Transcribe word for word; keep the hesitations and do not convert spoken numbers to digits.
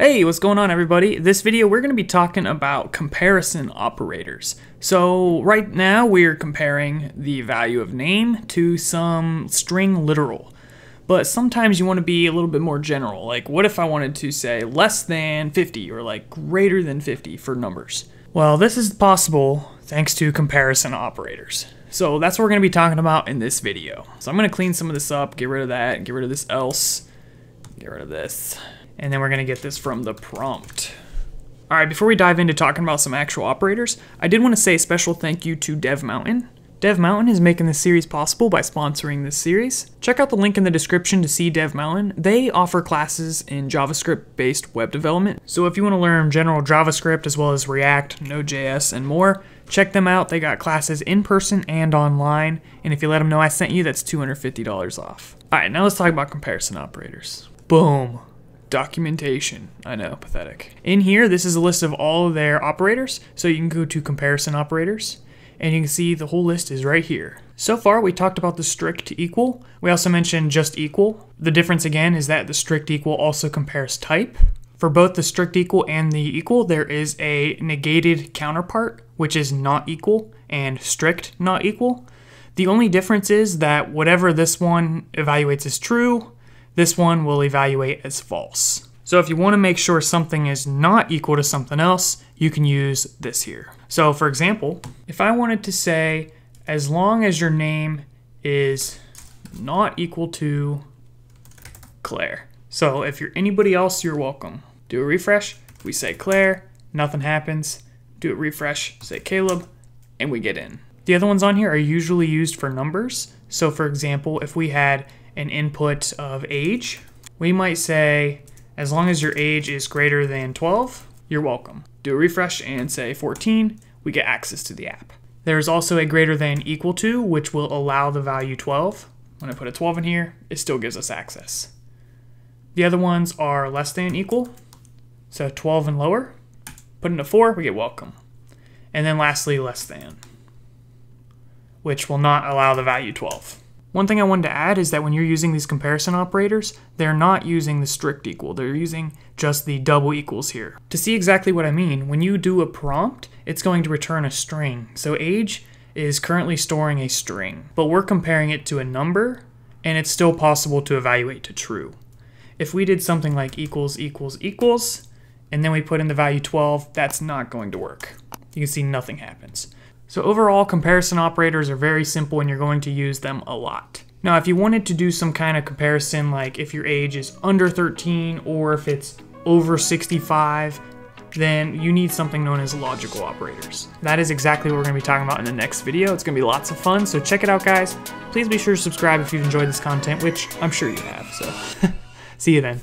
Hey, what's going on everybody? In this video we're going to be talking about comparison operators. So right now we're comparing the value of name to some string literal. But sometimes you want to be a little bit more general. Like what if I wanted to say less than fifty or like greater than fifty for numbers? Well, this is possible thanks to comparison operators. So that's what we're going to be talking about in this video. So I'm going to clean some of this up, get rid of that, get rid of this else, get rid of this. And then we're gonna get this from the prompt. All right, before we dive into talking about some actual operators, I did wanna say a special thank you to Dev Mountain. Dev Mountain is making this series possible by sponsoring this series. Check out the link in the description to see Dev Mountain. They offer classes in JavaScript-based web development. So if you wanna learn general JavaScript as well as React, Node.js, and more, check them out. They got classes in person and online. And if you let them know I sent you, that's two hundred fifty dollars off. All right, now let's talk about comparison operators. Boom. Documentation. I know, pathetic. In here, this is a list of all of their operators. So you can go to comparison operators and you can see the whole list is right here. So far, we talked about the strict equal. We also mentioned just equal. The difference again is that the strict equal also compares type. For both the strict equal and the equal, there is a negated counterpart, which is not equal, and strict not equal. The only difference is that whatever this one evaluates as true, this one will evaluate as false. So if you want to make sure something is not equal to something else, you can use this here. So for example, if I wanted to say, as long as your name is not equal to Claire. So if you're anybody else, you're welcome. Do a refresh, we say Claire, nothing happens. Do a refresh, say Caleb, and we get in. The other ones on here are usually used for numbers. So for example, if we had an input of age, we might say, as long as your age is greater than twelve, you're welcome. Do a refresh and say fourteen, we get access to the app. There's also a greater than equal to, which will allow the value twelve. When I put a twelve in here, it still gives us access. The other ones are less than equal, so twelve and lower. Put in a four, we get welcome. And then lastly, less than, which will not allow the value twelve. One thing I wanted to add is that when you're using these comparison operators, they're not using the strict equal, they're using just the double equals here. To see exactly what I mean, when you do a prompt, it's going to return a string. So age is currently storing a string, but we're comparing it to a number, and it's still possible to evaluate to true. If we did something like equals, equals, equals, and then we put in the value twelve, that's not going to work. You can see nothing happens. So overall, comparison operators are very simple and you're going to use them a lot. Now, if you wanted to do some kind of comparison, like if your age is under thirteen or if it's over sixty-five, then you need something known as logical operators. That is exactly what we're gonna be talking about in the next video. It's gonna be lots of fun, so check it out, guys. Please be sure to subscribe if you've enjoyed this content, which I'm sure you have, so see you then.